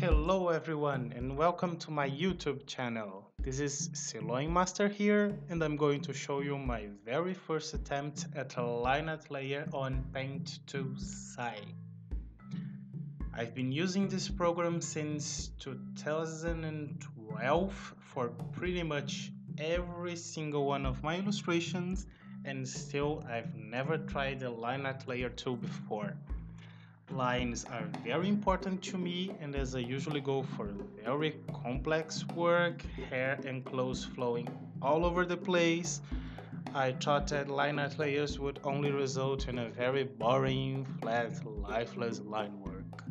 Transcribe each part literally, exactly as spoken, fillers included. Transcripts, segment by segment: Hello everyone and welcome to my YouTube channel. This is Sirloin Master here and I'm going to show you my very first attempt at a LineArt layer on Paint to Sai. I've been using this program since two thousand twelve for pretty much every single one of my illustrations, and still I've never tried a LineArt layer tool before. Lines are very important to me, and as I usually go for very complex work, hair and clothes flowing all over the place, I thought that LineArt layers would only result in a very boring, flat, lifeless line work.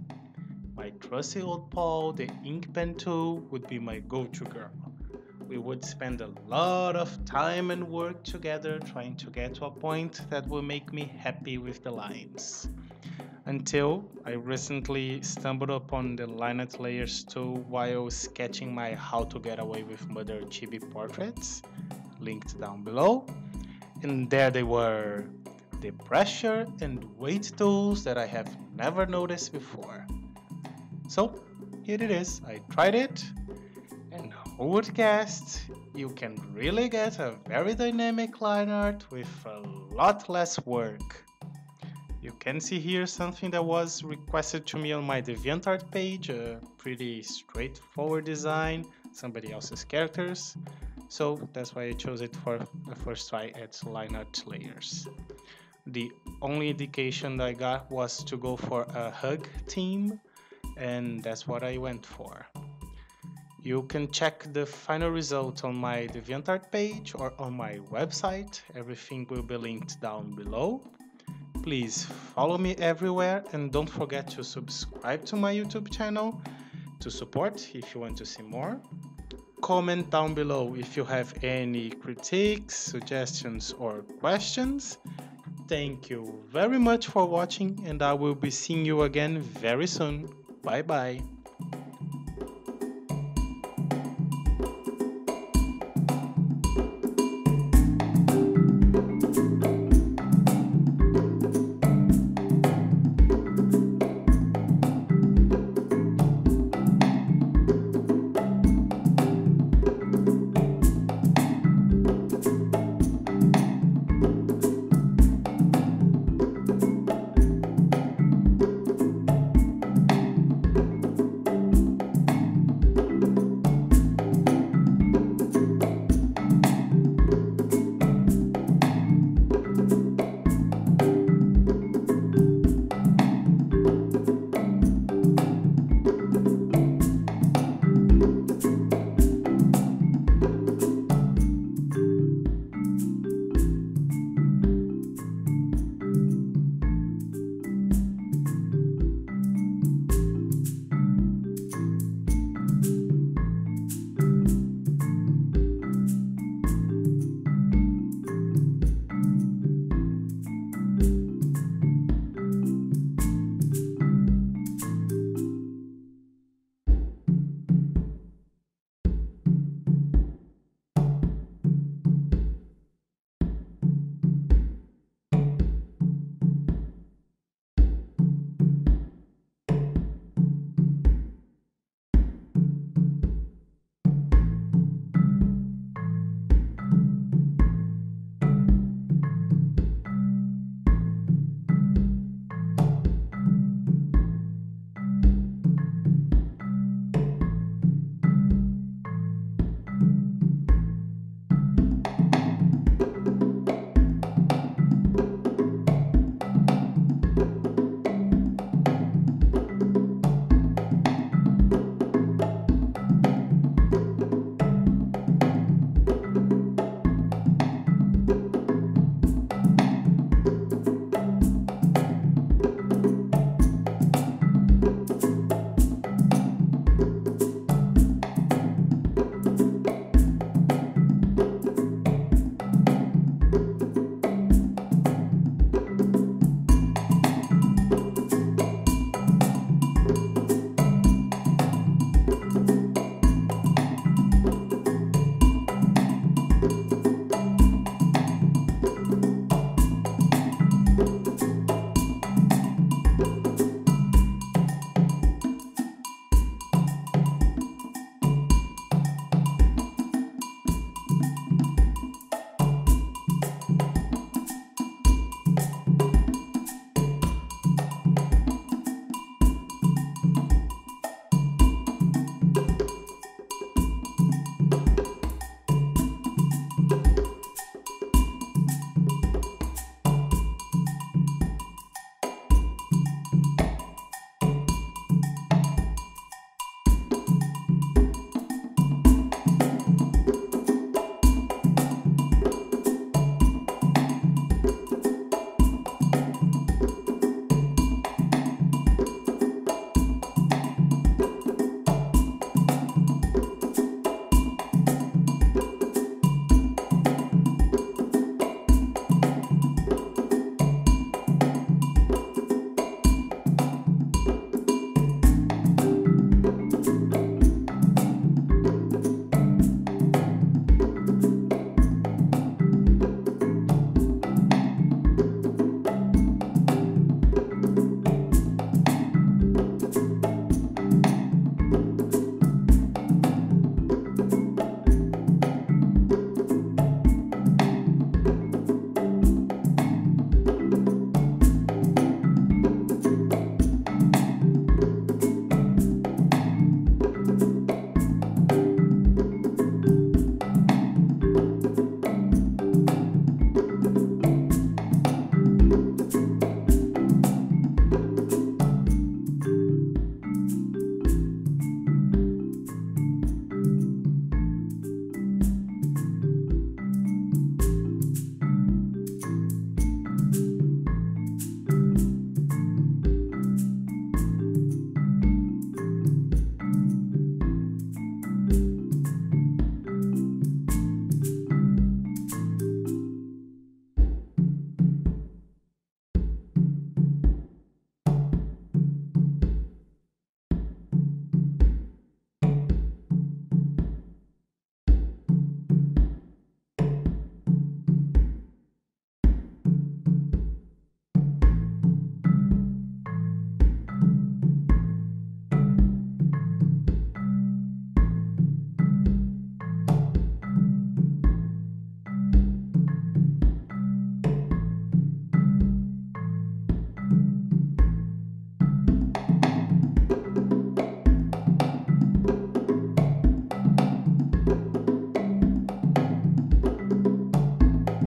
My trusty old pal, the Ink Pen tool, would be my go-to girl. We would spend a lot of time and work together trying to get to a point that will make me happy with the lines. Until I recently stumbled upon the LineArt Layers tool while sketching my How To Get Away With Mother chibi portraits, linked down below, and there they were, the pressure and weight tools that I have never noticed before. So here it is, I tried it, and who would guess, you can really get a very dynamic line art with a lot less work. You can see here something that was requested to me on my DeviantArt page, a pretty straightforward design, somebody else's characters, so that's why I chose it for the first try at LineArt Layers. The only indication that I got was to go for a hug theme, and that's what I went for. You can check the final result on my DeviantArt page or on my website, everything will be linked down below. Please follow me everywhere and don't forget to subscribe to my YouTube channel to support if you want to see more. Comment down below if you have any critiques, suggestions or questions. Thank you very much for watching, and I will be seeing you again very soon. Bye bye!